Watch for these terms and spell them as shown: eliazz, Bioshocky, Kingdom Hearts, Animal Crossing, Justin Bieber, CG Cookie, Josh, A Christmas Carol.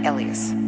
eliazz.